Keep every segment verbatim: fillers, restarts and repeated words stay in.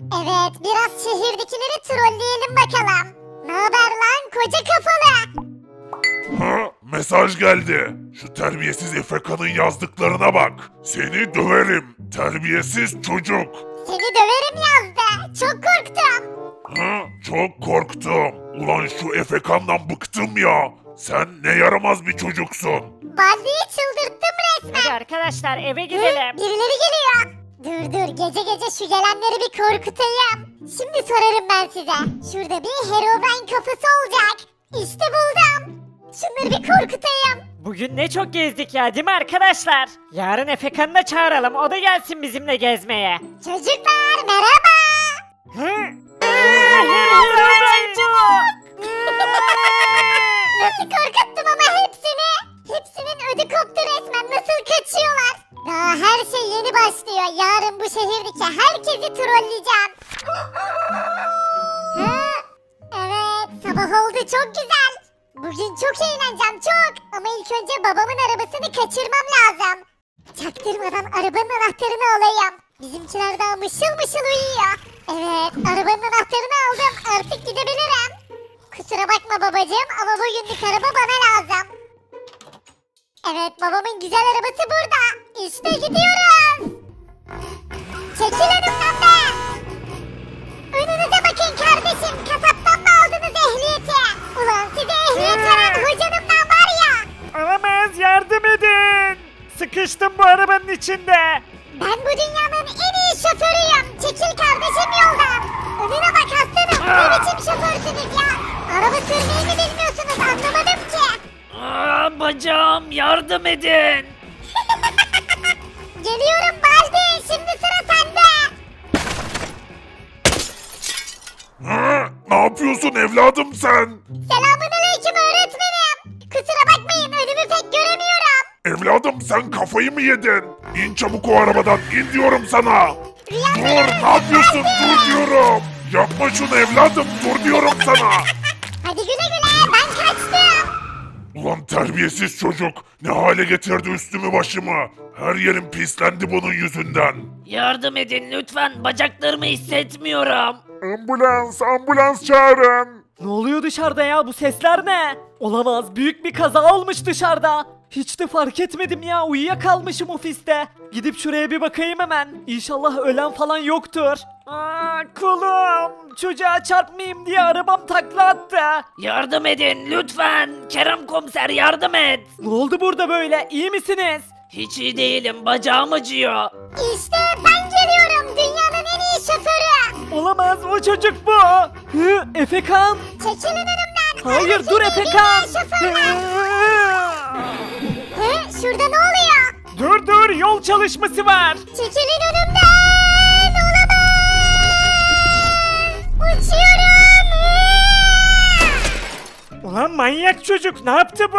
Evet, biraz şehirdekileri trolleyelim bakalım. Ne haber lan koca kafalı? Ha, mesaj geldi. Şu terbiyesiz Efekan'ın yazdıklarına bak. Seni döverim, terbiyesiz çocuk. Seni döverim yazdı. Çok korktum. Ha, çok korktum. Ulan şu Efekan'dan bıktım ya. Sen ne yaramaz bir çocuksun. Bazıyı çıldırttım resmen. Hadi arkadaşlar eve gidelim. Hı, birileri geliyor. Dur dur gece gece şu gelenleri bir korkutayım. Şimdi sorarım ben size. Şurada bir Herobrine kafası olacak. İşte buldum. Şunları bir korkutayım. Bugün ne çok gezdik ya değil mi arkadaşlar? Yarın Efekan'ı da çağıralım. O da gelsin bizimle gezmeye. Çocuklar merhaba. Hı? Aa, Herobrine çabuk. Nasıl korkuttum ama hepsini. Hepsinin ödü koptu resmen. Nasıl kaçıyorlar? Daha her şey yeni başlıyor. Yarın bu şehirdeki herkesi trolleyeceğim. Ha, evet, sabah oldu çok güzel. Bugün çok eğleneceğim çok. Ama ilk önce babamın arabasını kaçırmam lazım. Çaktırmadan arabanın anahtarını alayım. Bizimkiler daha mışıl mışıl uyuyor. Evet, arabanın anahtarını aldım. Artık gidebilirim. Kusura bakma babacığım ama bugünlük araba bana lazım. Evet, babamın güzel arabası burada. İşte gidiyoruz. Çekil önümden be. Önünüze bakın kardeşim. Kasaptan mı aldınız ehliyeti? Ulan size ehliyet veren hocanımdan var ya. Alamaz, yardım edin. Sıkıştım bu arabanın içinde. Ben bu dünyanın en iyi şoförüyüm. Çekil kardeşim yoldan. Önüne bak aslanım. Ne biçim şoförsünüz ya? Araba sürmeyi mi bilmiyorsunuz? Anlamadım ki. Aa, bacağım yardım edin. Geliyorum Baldi, şimdi sıra sende. Ha, ne yapıyorsun evladım sen? Selamünaleyküm öğretmenim. Kusura bakmayın önümü pek göremiyorum. Evladım sen kafayı mı yedin? İn çabuk o arabadan, in diyorum sana. Rüyam dur, ne yapıyorsun? Dur diyorum. Yapma şunu evladım, dur diyorum sana. Hadi güle güle, ben kaçtım. Ulan terbiyesiz çocuk, ne hale getirdi üstümü başımı. Her yerim pislendi bunun yüzünden. Yardım edin lütfen, bacaklarımı hissetmiyorum. Ambulans, ambulans çağırın. Ne oluyor dışarıda ya, bu sesler ne? Olamaz, büyük bir kaza olmuş dışarıda. Hiç de fark etmedim ya, uyuyakalmışım ofiste. Gidip şuraya bir bakayım hemen. İnşallah ölen falan yoktur. Aa, kolum. Çocuğa çarpmayayım diye arabam takla attı. Yardım edin lütfen. Kerem komiser yardım et. Ne oldu burada böyle? İyi misiniz? Hiç iyi değilim. Bacağım acıyor. İşte ben geliyorum. Dünyanın en iyi şoförü. Olamaz. O çocuk bu. Hı, Efekan. Çekilin önümden. Hayır dur Efekan. Hı, şurada ne oluyor? Dur dur. Yol çalışması var. Çekilin önümden. Ulan manyak çocuk ne yaptı bu?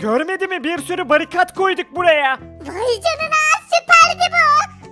Görmedi mi bir sürü barikat koyduk buraya. Vay canına süperdi bu.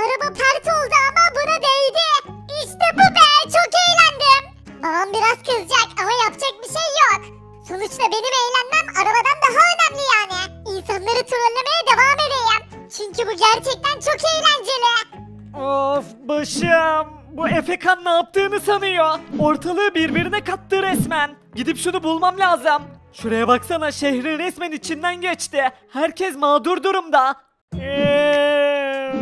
Araba pert oldu ama buna değdi. İşte bu be çok eğlendim. Babam biraz kızacak ama yapacak bir şey yok. Sonuçta benim eğlenmem arabadan daha önemli yani. İnsanları trollemeye devam edeyim. Çünkü bu gerçekten çok eğlenceli. Of başım. Bu Efekan ne yaptığını sanıyor. Ortalığı birbirine kattı resmen. Gidip şunu bulmam lazım. Şuraya baksana şehri resmen içinden geçti. Herkes mağdur durumda. Ee,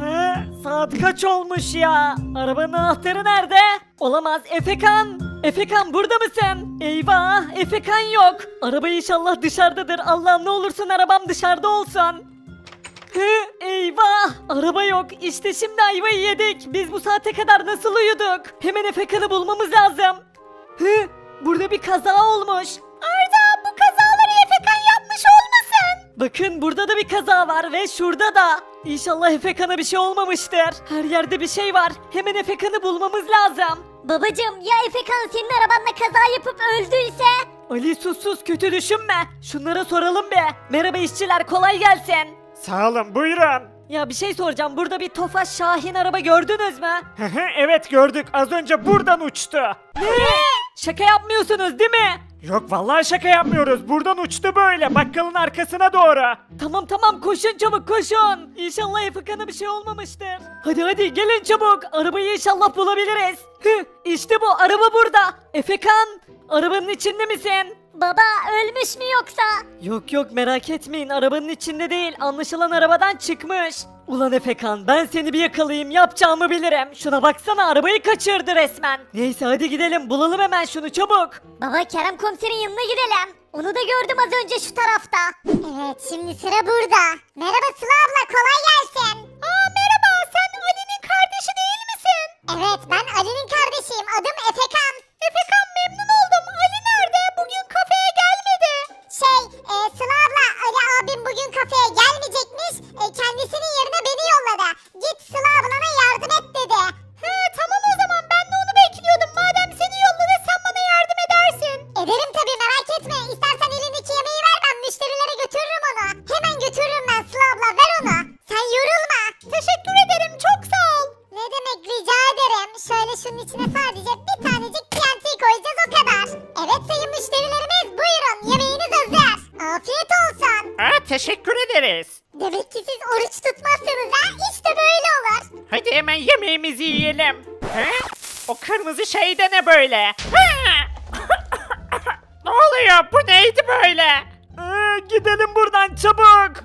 he, saat kaç olmuş ya? Arabanın anahtarı nerede? Olamaz Efekan. Efekan burada mısın? Eyvah Efekan yok. Araba inşallah dışarıdadır. Allah'ım ne olursun arabam dışarıda olsun. Hı, eyvah! Araba yok. İşte şimdi ayvayı yedik. Biz bu saate kadar nasıl uyuduk? Hemen Efekan'ı bulmamız lazım. Hı, burada bir kaza olmuş. Arda bu kazaları Efekan yapmış olmasın? Bakın burada da bir kaza var ve şurada da. İnşallah Efekan'a bir şey olmamıştır. Her yerde bir şey var. Hemen Efekan'ı bulmamız lazım. Babacığım ya Efekan senin arabanla kaza yapıp öldüyse? Ali sus sus kötü düşünme. Şunlara soralım be. Merhaba işçiler kolay gelsin. Sağ olun buyurun. Ya bir şey soracağım burada bir Tofaş Şahin araba gördünüz mü? Evet gördük az önce buradan uçtu. Ne? Şaka yapmıyorsunuz değil mi? Yok vallahi şaka yapmıyoruz. Buradan uçtu böyle. Bakkalın arkasına doğru. Tamam tamam koşun çabuk koşun. İnşallah Efekan'a bir şey olmamıştır. Hadi hadi gelin çabuk. Arabayı inşallah bulabiliriz. Hıh, işte bu araba burada. Efekan, arabanın içinde misin? Baba ölmüş mü yoksa? Yok yok merak etmeyin, arabanın içinde değil, anlaşılan arabadan çıkmış. Ulan Efekan, ben seni bir yakalayayım, yapacağımı bilirim. Şuna baksana, arabayı kaçırdı resmen. Neyse hadi gidelim, bulalım hemen şunu çabuk. Baba Kerem komiserin yanına gidelim. Onu da gördüm az önce şu tarafta. Evet şimdi sıra burada. Merhaba Sıla abla, kolay gelsin. Aa merhaba, sen Ali'nin kardeşi değil misin? Evet ben Ali'nin kardeşiyim, adım Efekan. Efekan memnun oldum, Ali nerede? Bugün kafeye gelmedi. Şey e, Sıla abla, Ali abim bugün kafeye gelmeyecekmiş. E, kendisinin yerine beni yolladı. Git Sıla ablana yardım et dedi. He tamam o zaman, ben de onu bekliyordum. Madem seni yolladı sen bana yardım edersin. Ederim tabii, merak etme. İstersen elindeki yemeği ver, ben müşterilere götürürüm onu. Hemen götürürüm ben Sıla abla, ver onu. Sen yorulma. Teşekkür ederim, çok sağ ol. Ne demek, rica ederim. Şöyle şunun içine sadece bir tanecik T N T koyacağız o kadar. Evet sayın müşterilerimiz, buyurun yemeğiniz hazır. Afiyet olsun. Aa, teşekkür ederiz. Demek ki siz oruç tutmazsınız ha, işte böyle olur. Hadi hemen yemeğimizi yiyelim. He? O kırmızı şey de ne böyle? He? Ne oluyor, bu neydi böyle? Ee, gidelim buradan çabuk.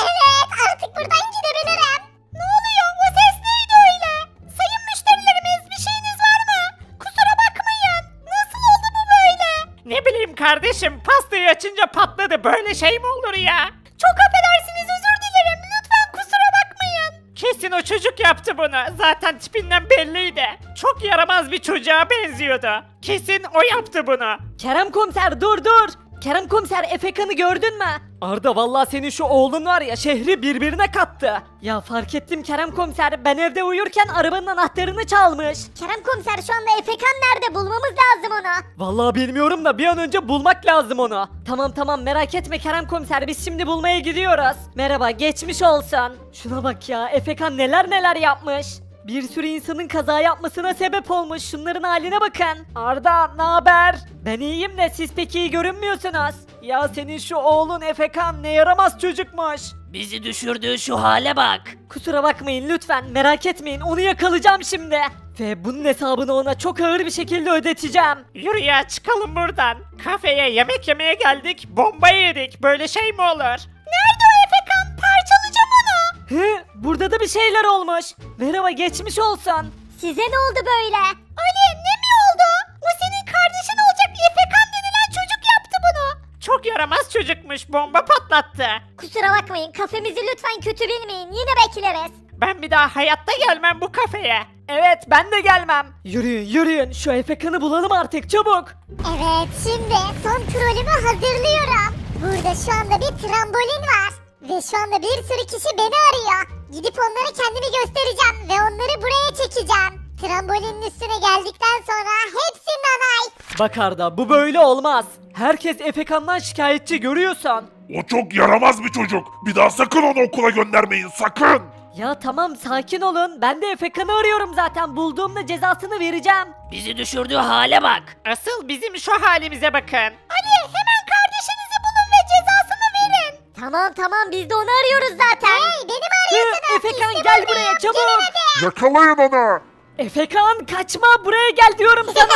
Evet artık buradan gidebilirim. Ne oluyor, o ses neydi öyle? Sayın müşterilerimiz, bir şeyiniz var mı? Kusura bakmayın. Nasıl oldu bu böyle? Ne bileyim kardeşim, pastayı açınca patladı, böyle şey mi olur ya? Çok affedersiniz, özür dilerim, lütfen kusura bakmayın. Kesin o çocuk yaptı bunu, zaten tipinden belliydi. Çok yaramaz bir çocuğa benziyordu. Kesin o yaptı bunu. Kerem komiser dur dur. Kerem komiser, Efekan'ı gördün mü? Arda vallahi senin şu oğlun var ya, şehri birbirine kattı. Ya fark ettim Kerem komiser, ben evde uyurken arabanın anahtarını çalmış. Kerem komiser şu anda Efekan nerede, bulmamız lazım onu. Vallahi bilmiyorum da bir an önce bulmak lazım onu. Tamam tamam merak etme Kerem komiser, biz şimdi bulmaya gidiyoruz. Merhaba, geçmiş olsun. Şuna bak ya, Efekan neler neler yapmış. Bir sürü insanın kaza yapmasına sebep olmuş. Şunların haline bakın. Arda, ne haber? Ben iyiyim de siz pek iyi görünmüyorsunuz. Ya senin şu oğlun Efekan ne yaramaz çocukmuş. Bizi düşürdüğü şu hale bak. Kusura bakmayın lütfen, merak etmeyin, onu yakalayacağım şimdi. Ve bunun hesabını ona çok ağır bir şekilde ödeteceğim. Yürü ya, çıkalım buradan. Kafeye yemek yemeye geldik, bombayı yedik, böyle şey mi olur? Nerede o Efekan? Parçalayacağım onu. Hı, burada da bir şeyler olmuş. Merhaba, geçmiş olsun. Size ne oldu böyle? Ali ne mi oldu? O senin kardeşin olacak Efekan denilen çocuk yaptı bunu. Çok yaramaz çocukmuş, bomba patlattı. Kusura bakmayın, kafemizi lütfen kötü bilmeyin, yine bekleriz. Ben bir daha hayatta gelmem bu kafeye. Evet ben de gelmem. Yürüyün yürüyün, şu Efekan'ı bulalım artık çabuk. Evet şimdi son trolümü hazırlıyorum. Burada şu anda bir trambolin var. Ve şu anda bir sürü kişi beni arıyor. Gidip onlara kendimi göstereceğim ve onları buraya çekeceğim. Trambolinin üstüne geldikten sonra hepsi nanay. Bak Arda, bu böyle olmaz. Herkes Efekan'dan şikayetçi, görüyorsan. O çok yaramaz bir çocuk. Bir daha sakın onu okula göndermeyin, sakın. Ya tamam sakin olun. Ben de Efekan'ı arıyorum zaten. Bulduğumda cezasını vereceğim. Bizi düşürdüğü hale bak. Asıl bizim şu halimize bakın. Ali hemen kardeşinizi bulun ve cezasını verin. Tamam tamam biz de onu arıyoruz zaten. Hey beni mi arıyorsunuz? Efekan İstim gel buraya yok. Çabuk. Yakalayın onu. Efekan kaçma, buraya gel diyorum sana.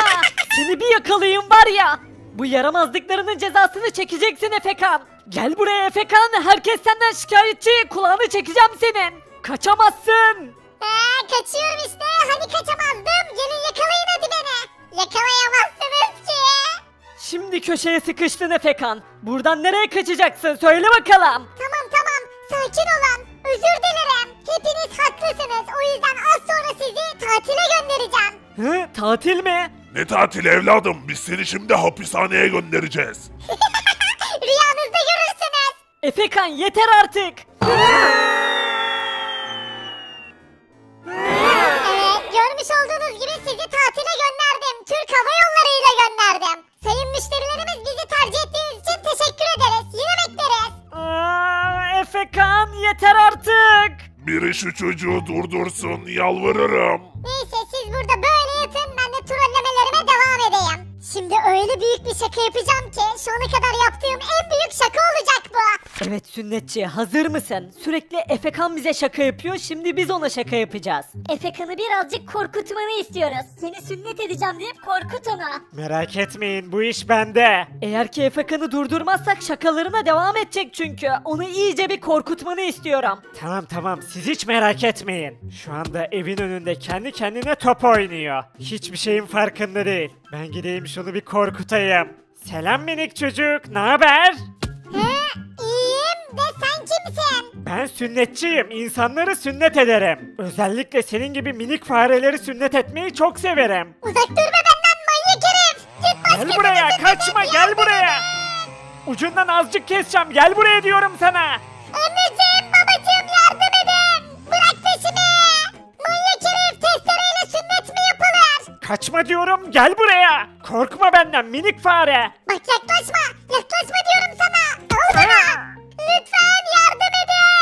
Seni bir yakalayayım var ya. Bu yaramazlıklarının cezasını çekeceksin Efekan. Gel buraya Efekan, herkes senden şikayetçi. Kulağını çekeceğim senin. Kaçamazsın. Ee, kaçıyorum işte. Hani kaçamazdım. Gelin yakalayın hadi beni. Yakalayamazsınız ki. Şimdi köşeye sıkıştın Efekan. Buradan nereye kaçacaksın? Söyle bakalım. Tamam tamam. Sakin olun. Özür dilerim. Hepiniz haklısınız. O yüzden az sonra sizi tatile göndereceğim. Hı? Tatil mi? Ne tatili evladım? Biz seni şimdi hapishaneye göndereceğiz. Rüyanızda görürsünüz. Efekan yeter artık. Görmüş olduğunuz gibi sizi tatile gönderdim. Türk Hava Yolları ile gönderdim. Sayın müşterilerimiz, bizi tercih ettiğiniz için teşekkür ederiz. Yine bekleriz. Aa, Efekan yeter artık. Biri şu çocuğu durdursun, yalvarırım. Neyse siz burada böyle yatın, ben de trollemelerime devam edeyim. Şimdi öyle büyük bir şaka yapacağım ki şu ana kadar yaptığım en büyük şaka olacak bu. Evet Sünnetçi, hazır mısın? Sürekli Efekan bize şaka yapıyor, şimdi biz ona şaka yapacağız. Efekan'ı birazcık korkutmanı istiyoruz. Seni sünnet edeceğim deyip korkut onu. Merak etmeyin, bu iş bende. Eğer ki Efekan'ı durdurmazsak şakalarına devam edecek çünkü. Onu iyice bir korkutmanı istiyorum. Tamam tamam, siz hiç merak etmeyin. Şu anda evin önünde kendi kendine top oynuyor. Hiçbir şeyin farkında değil. Ben gideyim şunu bir korkutayım. Selam minik çocuk, ne haber? Ben sünnetçiyim. İnsanları sünnet ederim. Özellikle senin gibi minik fareleri sünnet etmeyi çok severim. Uzak dur be benden manyak herif. Gel buraya, kaçma, gel buraya. Ucundan azıcık keseceğim. Gel buraya diyorum sana. Anneciğim, babacığım, yardım edin. Bırak peşimi. Manyak herif, testereyle sünnet mi yapılır? Kaçma diyorum, gel buraya. Korkma benden minik fare. Bak yaklaşma, yaklaşma diyorum sana. Al bana. Lütfen yardım edin.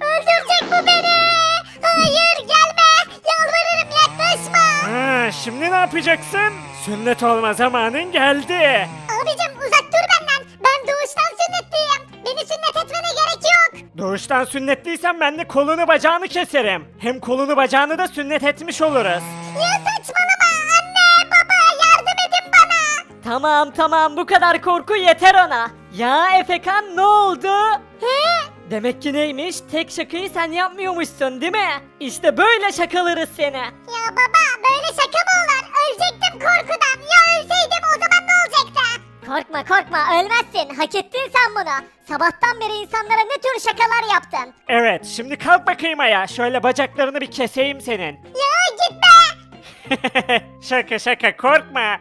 Öldürecek bu beni. Hayır, gelme. Yalvarırım, yaklaşma. Ha, şimdi ne yapacaksın? Sünnet olma zamanın geldi. Abicim uzak dur benden. Ben doğuştan sünnetliyim. Beni sünnet etmene gerek yok. Doğuştan sünnetliysen ben de kolunu bacağını keserim. Hem kolunu bacağını da sünnet etmiş oluruz. Ya saçmalama. Anne, baba, yardım edin bana. Tamam tamam, bu kadar korku yeter ona. Ya Efekan, ne oldu? He? Demek ki neymiş? Tek şakayı sen yapmıyormuşsun değil mi? İşte böyle şakalarız seni. Ya baba, böyle şaka mı olur? Ölecektim korkudan. Ya ölseydim o zaman ne olacaktı? Korkma korkma, ölmezsin. Hak ettin sen bunu. Sabahtan beri insanlara ne tür şakalar yaptın? Evet, şimdi kalk bakayım ayağa. Şöyle bacaklarını bir keseyim senin. Ya git be. Şaka şaka, korkma.